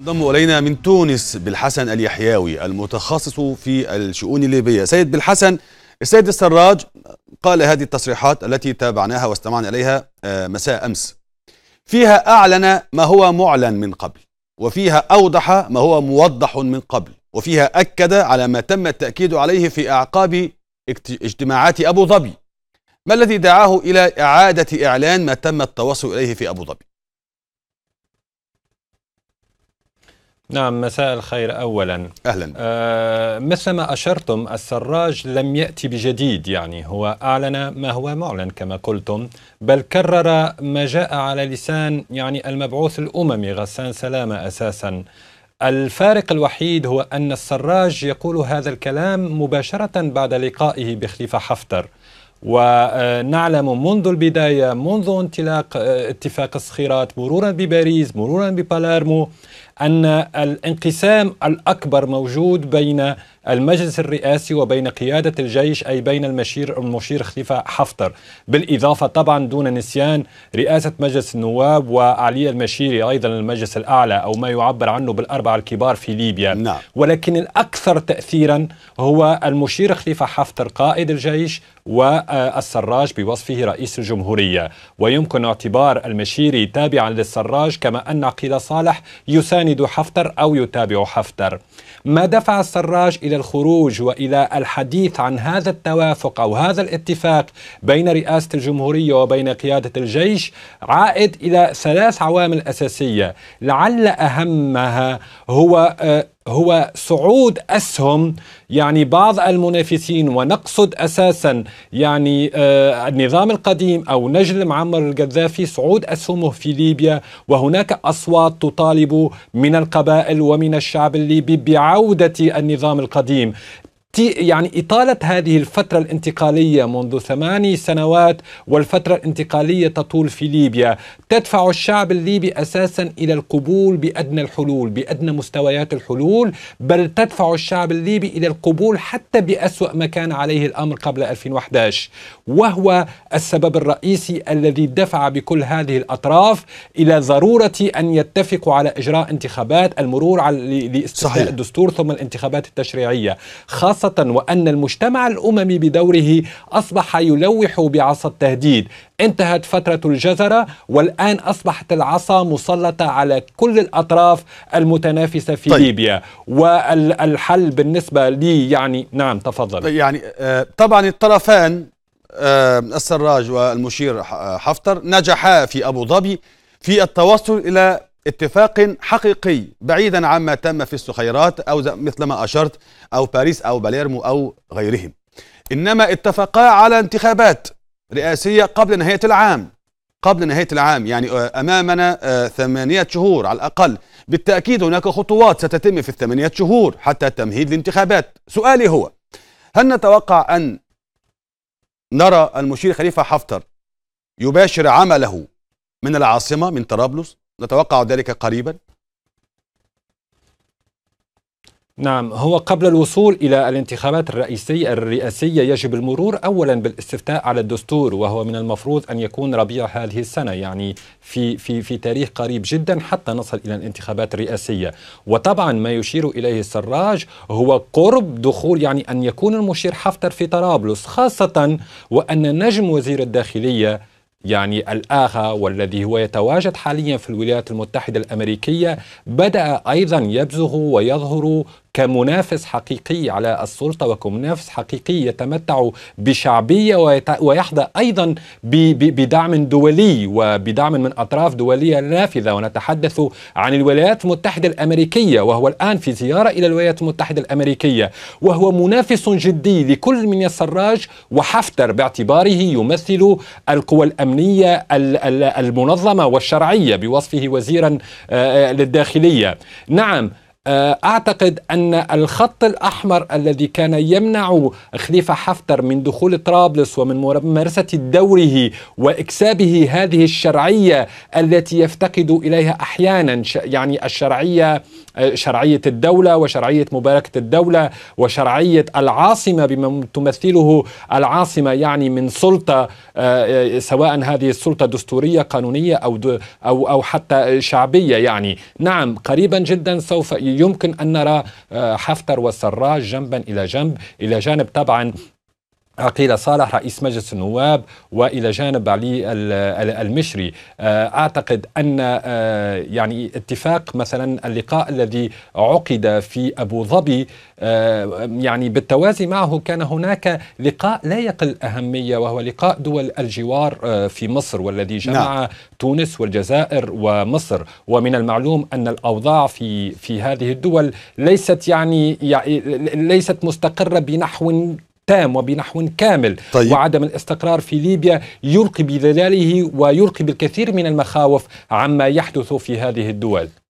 انضم الينا من تونس بالحسن اليحياوي المتخصص في الشؤون الليبيه. سيد بالحسن، السيد السراج قال هذه التصريحات التي تابعناها واستمعنا اليها مساء امس، فيها اعلن ما هو معلن من قبل، وفيها اوضح ما هو موضح من قبل، وفيها اكد على ما تم التاكيد عليه في اعقاب اجتماعات ابو ظبي. ما الذي دعاه الى اعاده اعلان ما تم التوصل اليه في ابو ظبي؟ نعم، مساء الخير. أولا أهلا. مثل ما أشرتم، السراج لم يأتي بجديد، يعني هو أعلن ما هو معلن كما قلتم، بل كرر ما جاء على لسان يعني المبعوث الأممي غسان سلامة أساسا. الفارق الوحيد هو أن السراج يقول هذا الكلام مباشرة بعد لقائه بخليفة حفتر، ونعلم منذ البداية، منذ انطلاق اتفاق الصخيرات مرورا بباريس مرورا بباليرمو، أن الانقسام الأكبر موجود بين المجلس الرئاسي وبين قيادة الجيش، أي بين المشير خليفة حفتر، بالإضافة طبعا دون نسيان رئاسة مجلس النواب وعلي المشيري أيضا المجلس الأعلى، أو ما يعبر عنه بالأربعة الكبار في ليبيا. نعم. ولكن الأكثر تأثيرا هو المشير خليفة حفتر قائد الجيش، والسراج بوصفه رئيس الجمهورية. ويمكن اعتبار المشيري تابعا للسراج، كما أن عقيل صالح يساند حفتر أو يتابع حفتر. ما دفع السراج إلى الخروج وإلى الحديث عن هذا التوافق أو هذا الاتفاق بين رئاسة الجمهورية وبين قيادة الجيش عائد إلى ثلاث عوامل أساسية، لعل أهمها هو صعود أسهم يعني بعض المنافسين، ونقصد أساسا يعني النظام القديم أو نجل معمر القذافي، صعود أسهمه في ليبيا. وهناك أصوات تطالب من القبائل ومن الشعب الليبي بعودة النظام القديم. يعني إطالة هذه الفترة الانتقالية منذ 8 سنوات، والفترة الانتقالية تطول في ليبيا، تدفع الشعب الليبي أساسا إلى القبول بأدنى الحلول، بأدنى مستويات الحلول، بل تدفع الشعب الليبي إلى القبول حتى بأسوأ ما كان عليه الأمر قبل 2011. وهو السبب الرئيسي الذي دفع بكل هذه الأطراف إلى ضرورة أن يتفقوا على إجراء انتخابات، المرور على لإستصدار الدستور ثم الانتخابات التشريعية، خاصة وأن المجتمع الأممي بدوره أصبح يلوح بعصا التهديد. انتهت فترة الجزرة، والآن أصبحت العصا مسلطة على كل الأطراف المتنافسة في ليبيا. والحل بالنسبة لي يعني نعم تفضل. يعني طبعا الطرفان السراج والمشير حفتر نجحا في أبو ظبي في التوصل إلى اتفاق حقيقي، بعيدا عما تم في الصخيرات أو مثل ما أشرت أو باريس أو باليرمو أو غيرهم، إنما اتفقا على انتخابات رئاسية قبل نهاية العام. يعني أمامنا 8 شهور على الأقل، بالتأكيد هناك خطوات ستتم في ال8 شهور حتى تمهيد الانتخابات. سؤالي هو، هل نتوقع أن نرى المشير خليفة حفتر يباشر عمله من العاصمة من طرابلس؟ نتوقع ذلك قريبا. نعم، هو قبل الوصول إلى الانتخابات الرئاسية يجب المرور أولا بالاستفتاء على الدستور، وهو من المفروض أن يكون ربيع هذه السنة، يعني في تاريخ قريب جدا حتى نصل إلى الانتخابات الرئاسية. وطبعا ما يشير إليه السراج هو قرب دخول، يعني أن يكون المشير حفتر في طرابلس، خاصة وأن نجم وزير الداخلية يعني الآخر، والذي هو يتواجد حاليا في الولايات المتحدة الأمريكية، بدأ أيضا يبزغ ويظهر كمنافس حقيقي على السلطة، وكمنافس حقيقي يتمتع بشعبية ويحظى أيضا بدعم دولي وبدعم من أطراف دولية نافذة. ونتحدث عن الولايات المتحدة الأمريكية، وهو الآن في زيارة إلى الولايات المتحدة الأمريكية، وهو منافس جدي لكل من السراج وحفتر باعتباره يمثل القوى الأمنية المنظمة والشرعية بوصفه وزيرا للداخلية. نعم، أعتقد أن الخط الأحمر الذي كان يمنع خليفة حفتر من دخول طرابلس ومن ممارسة دوره وإكسابه هذه الشرعية التي يفتقد إليها أحيانا، يعني الشرعية، شرعية الدولة وشرعية مباركة الدولة وشرعية العاصمة بما تمثله العاصمة، يعني من سلطة، سواء هذه السلطة دستورية قانونية أو حتى شعبية. يعني نعم قريبا جدا سوف يمكن أن نرى حفتر والسراج جنبا إلى جنب، إلى جانب طبعا عقيل صالح رئيس مجلس النواب وإلى جانب علي المشيري. أعتقد أن يعني اتفاق مثلا اللقاء الذي عقد في أبو ظبي، يعني بالتوازي معه كان هناك لقاء لا يقل أهمية وهو لقاء دول الجوار في مصر، والذي جمع تونس والجزائر ومصر. ومن المعلوم أن الأوضاع في هذه الدول ليست يعني ليست مستقرة بنحو تام وبنحو كامل. طيب. وعدم الاستقرار في ليبيا يلقي بظلاله ويلقي بالكثير من المخاوف عما يحدث في هذه الدول.